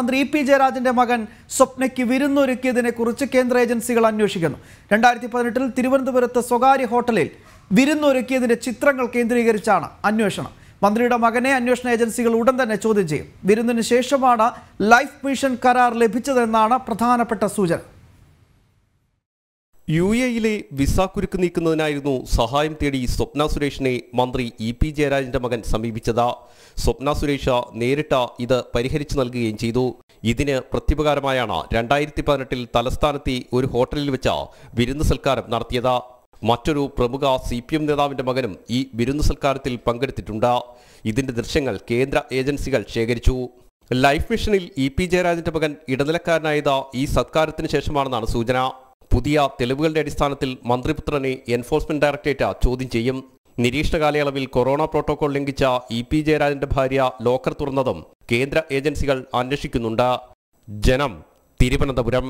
മന്ത്രി ഇ.പി. ജയരാജന്റെ മകൻ സ്വപ്നയ്ക്ക് വിരുന്നൊരുക്കിയതിനെക്കുറിച്ച് കേന്ദ്ര ഏജൻസികൾ അന്വേഷിക്കുന്നു. 2018 തിരുവനന്തപുരത്ത് സ്വകാര്യ ഹോട്ടലിൽ വിരുന്നൊരുക്കിയതിന്റെ ചിത്രങ്ങൾ കേന്ദ്രീകരിച്ചാണ് അന്വേഷണം. മന്ത്രിയുടെ മകനെ അന്വേഷണ ഏജൻസികൾ ഉടൻ തന്നെ ചോദ്യം ചെയ്യും. വിരുന്നിന് ശേഷമാണ് ലൈഫ് മിഷൻ കരാർ ലഭിച്ചതെന്നാണ് പ്രധാനപ്പെട്ട സൂചന. യുഎഇയിലെ വിസ കുരുക്ക് നീക്കുന്നതിനായിരുന്നു സഹായം തേടി സ്വപ്ന സുരേഷിനെ മന്ത്രി ഇ.പി. ജയരാജന്റെ മകൻ സമീപിച്ചത്. സ്വപ്ന സുരേഷ് നേരിട്ട് ഇത് പരിഹരിച്ചു നൽകുകയും ചെയ്തു. ഇതിന് പ്രത്യുപകാരമായാണ് 2018 തലസ്ഥാനത്തെ ഒരു ഹോട്ടലിൽ വെച്ച് വിരുന്ന് സൽക്കാരം നടത്തിയത്. മറ്റൊരു പ്രമുഖ CPM നേതാവിന്റെ മകനും ഈ വിരുന്ന് സൽക്കാരത്തിൽ പങ്കെടുത്തിട്ടുണ്ട്. ഇതിന്റെ ദൃശ്യങ്ങൾ കേന്ദ്ര ഏജൻസികൾ ശേഖരിച്ചു. ലൈഫ് മിഷനിൽ ഇ.പി. ജയരാജന്റെ മകൻ ഇടനിലക്കാരനായത് ഈ സൽക്കാരത്തിന് ശേഷമാണെന്നാണ് സൂചന. പുതിയ തെളിവുകളുടെ അടിസ്ഥാനത്തിൽ മന്ത്രിപുത്രനെ എൻഫോഴ്സ്മെന്റ് ഡയറക്ടറേറ്റ് ചോദ്യം ചെയ്യും. നിരീക്ഷണ കാലയളവിൽ കൊറോണ പ്രോട്ടോകോൾ ലംഘിച്ച ഇ.പി. ജയരാജന്റെ ഭാര്യ ലോക്കർ തുറന്നതും കേന്ദ്ര ഏജൻസികൾ അന്വേഷിക്കുന്നുണ്ട്. ജനം, തിരുവനന്തപുരം.